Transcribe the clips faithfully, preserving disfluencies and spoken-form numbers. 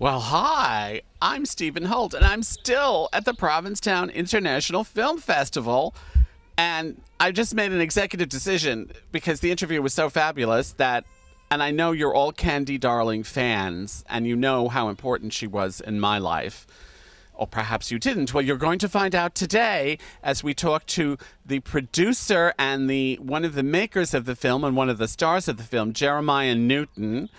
Well, hi, I'm Stephen Holt, and I'm still at the Provincetown International Film Festival. And I just made an executive decision because the interview was so fabulous that, and I know you're all Candy Darling fans, and you know how important she was in my life. Or perhaps you didn't. Well, you're going to find out today as we talk to the producer and the one of the makers of the film and one of the stars of the film, Jeremiah Newton,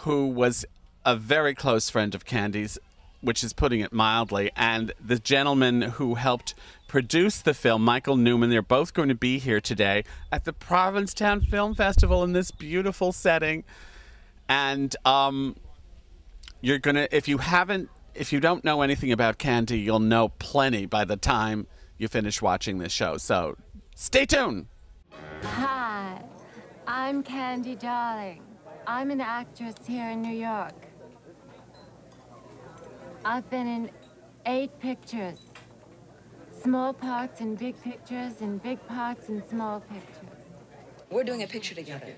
who was a very close friend of Candy's, which is putting it mildly, and the gentleman who helped produce the film, Michael Newman. They're both going to be here today at the Provincetown Film Festival in this beautiful setting. And um, you're going to, if you haven't, if you don't know anything about Candy, you'll know plenty by the time you finish watching this show. So stay tuned. Hi, I'm Candy Darling. I'm an actress here in New York. I've been in eight pictures. Small parts and big pictures and big parts and small pictures. We're doing a picture together.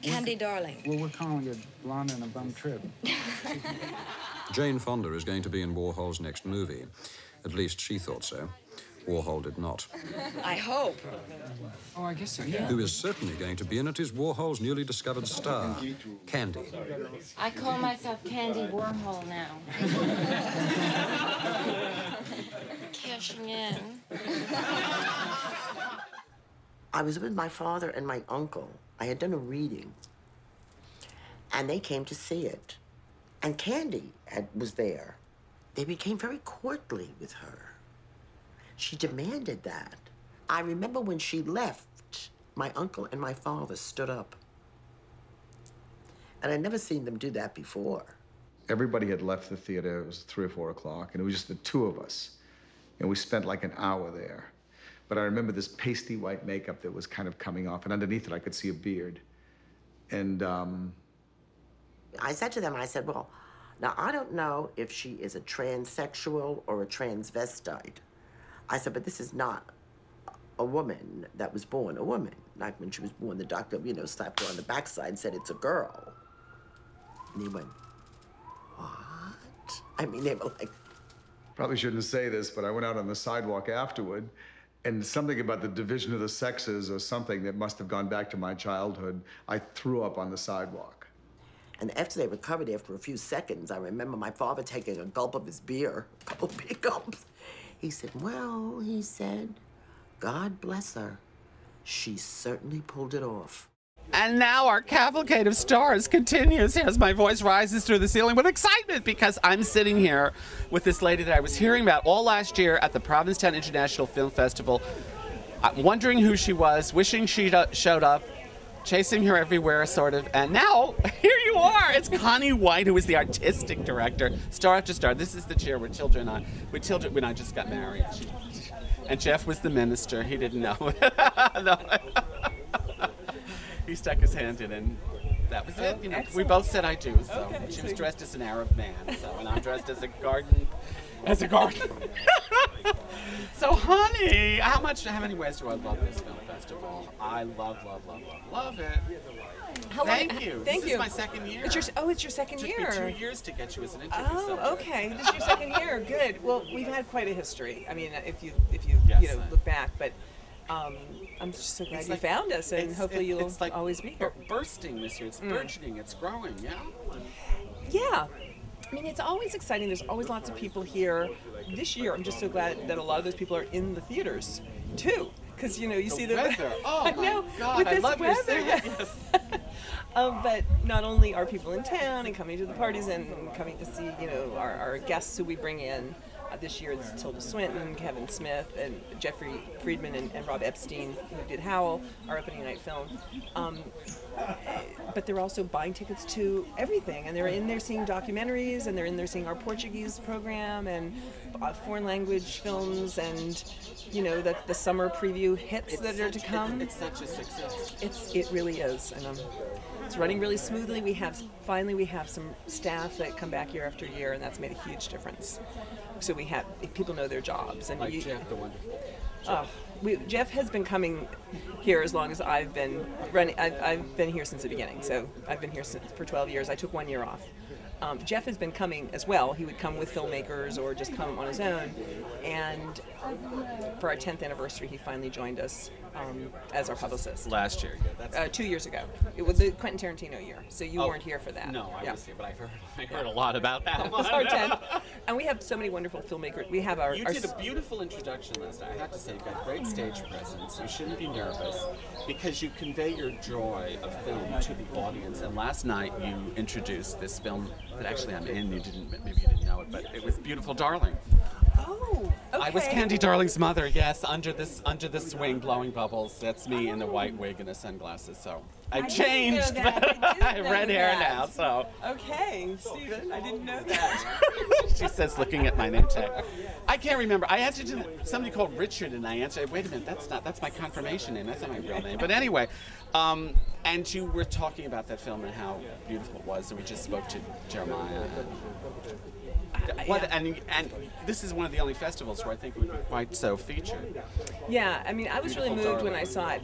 Candy Darling. Well, we're calling it Blonde and a Bum Trip. Jane Fonda is going to be in Warhol's next movie. At least she thought so. Warhol did not. I hope. Oh, I guess so, yeah. Who is certainly going to be in it is Warhol's newly discovered star, Candy. I call myself Candy Warhol now. Cashing in. I was with my father and my uncle. I had done a reading, and they came to see it. And Candy had, was there. They became very courtly with her. She demanded that. I remember when she left, my uncle and my father stood up. And I'd never seen them do that before. Everybody had left the theater. It was three or four o'clock, and it was just the two of us. And we spent like an hour there. But I remember this pasty white makeup that was kind of coming off, and underneath it, I could see a beard. And um... I said to them, I said, well, now I don't know if she is a transsexual or a transvestite. I said, but this is not a woman that was born a woman. Like when she was born, the doctor, you know, slapped her on the backside and said, it's a girl. And he went, what? I mean, they were like... Probably shouldn't say this, but I went out on the sidewalk afterward, and something about the division of the sexes or something that must have gone back to my childhood, I threw up on the sidewalk. And after they recovered, after a few seconds, I remember my father taking a gulp of his beer, a couple big gulps. He said, well, he said, God bless her. She certainly pulled it off. And now our cavalcade of stars continues as my voice rises through the ceiling with excitement because I'm sitting here with this lady that I was hearing about all last year at the Provincetown International Film Festival, I'm wondering who she was, wishing she showed up, chasing her everywhere, sort of. And now, here you are. It's Connie White, who is the artistic director, star after star. This is the chair where Tilda and I, where Tilda and I just got married. She, and Jeff was the minister. He didn't know. No. He stuck his hand in, and that was it. You know, we both said I do. So okay. She was dressed as an Arab man, so, and I'm dressed as a garden, as a garden. So, honey, how much, how many ways do I love this film festival? I love, love, love, love, love it. How thank long, you. Thank this you. This is my second year. It's your, oh, it's your second it took year. Took me two years to get you as an interview. Oh, subject. Okay. This is your second year. Good. Well, we've had quite a history. I mean, if you if you yes. you know look back, but. Um, I'm just so glad it's you like, found us, and hopefully it, you'll like always be here. It's bursting this year. It's mm. burgeoning. It's growing, yeah? Yeah. I mean, it's always exciting. There's always lots of people here. This year, I'm just so glad that a lot of those people are in the theaters, too. Because, you know, you the see the weather. Oh, my no, God. With this I love weather. Your yes. um, but not only are people in town and coming to the parties and coming to see, you know, our, our guests who we bring in. This year it's Tilda Swinton, Kevin Smith, and Jeffrey Friedman and, and Rob Epstein, who did Howl, our opening night film. Um, but they're also buying tickets to everything, and they're in there seeing documentaries, and they're in there seeing our Portuguese program, and uh, foreign language films, and you know the, the summer preview hits it's that are to come. It's, it's such a success. It's it really is, and um, it's running really smoothly. We have finally we have some staff that come back year after year, and that's made a huge difference. So we have people know their jobs, and like you, Jeff, the wonderful. Uh, we, Jeff has been coming here as long as I've been running. I've, I've been here since the beginning, so I've been here since, for twelve years. I took one year off Um, Jeff has been coming as well. He would come with filmmakers or just come on his own. And for our tenth anniversary, he finally joined us um, as our publicist. Last year, yeah. That's uh, two years ago. It was the Quentin Tarantino year, so you oh, weren't here for that. No, I yeah. was here, but I heard, I heard yeah. a lot about that. That was our tenth. And we have so many wonderful filmmakers. We have our... You our did a beautiful introduction last night. I have to say, you've got great stage presence. You shouldn't be nervous because you convey your joy of film to the audience. And last night, you introduced this film that actually I'm in. You didn't, maybe you didn't know it, but it was Beautiful Darling. Oh, okay. I was Candy Darling's mother. Yes, under this under this swing, blowing bubbles. That's me in the white wig and the sunglasses. So I've I changed. Didn't know that. But I, I have red hair now. So okay, Stephen, I didn't know that. She says, looking at my name tag. I can't remember. I answered to somebody called Richard, and I answered. Wait a minute, that's not that's my confirmation name. That's not my real name. But anyway, um, and you were talking about that film and how beautiful it was. And we just spoke to Jeremiah. And, What, and, and this is one of the only festivals where I think we were quite so featured. Yeah, I mean, I was Beautiful really moved Darling. When I saw it.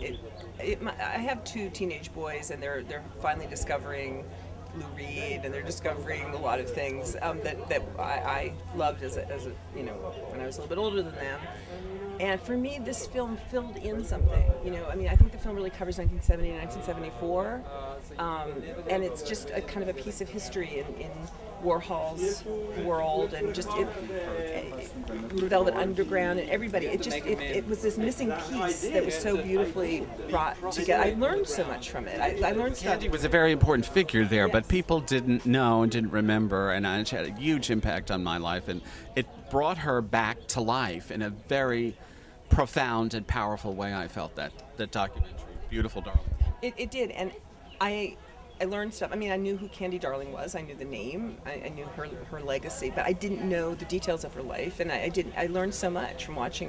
It, it. I have two teenage boys, and they're they're finally discovering Lou Reed, and they're discovering a lot of things um, that that I, I loved as a, as a you know when I was a little bit older than them. And for me, this film filled in something. You know, I mean, I think the film really covers nineteen seventy, nineteen seventy-four, um, and it's just a kind of a piece of history in. in Warhol's world, and just it, it, Velvet Underground, and everybody. It just it, it was this missing piece that was so beautifully brought together. I learned so much from it. I, I learned. Candy was a very important figure there, yes. But people didn't know and didn't remember, and it had a huge impact on my life. And it brought her back to life in a very profound and powerful way. I felt that that documentary, Beautiful Darling. It, it did, and I. I learned stuff. I mean, I knew who Candy Darling was. I knew the name. I, I knew her her legacy, but I didn't know the details of her life, and I, I didn't. I learned so much from watching it.